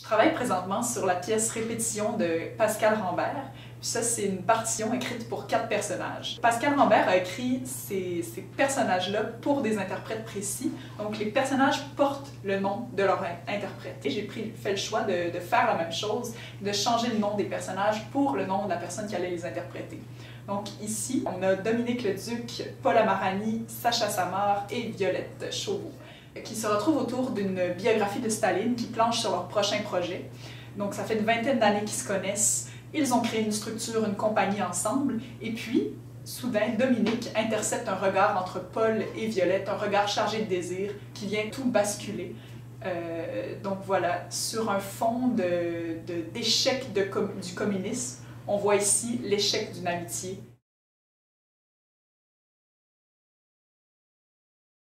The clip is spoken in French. Je travaille présentement sur la pièce Répétition de Pascal Rambert. Ça, c'est une partition écrite pour 4 personnages. Pascal Rambert a écrit ces personnages-là pour des interprètes précis. Donc, les personnages portent le nom de leur interprète. Et j'ai fait le choix de faire la même chose, de changer le nom des personnages pour le nom de la personne qui allait les interpréter. Donc ici, on a Dominique Leduc, Paul Ahmarani, Sacha Samar et Violette Chauveau, qui se retrouvent autour d'une biographie de Staline qui planche sur leur prochain projet. Donc ça fait une vingtaine d'années qu'ils se connaissent. Ils ont créé une structure, une compagnie ensemble, et puis, soudain, Dominique intercepte un regard entre Paul et Violette, un regard chargé de désir qui vient tout basculer. Donc voilà, sur un fond d'échec du communisme, on voit ici l'échec d'une amitié.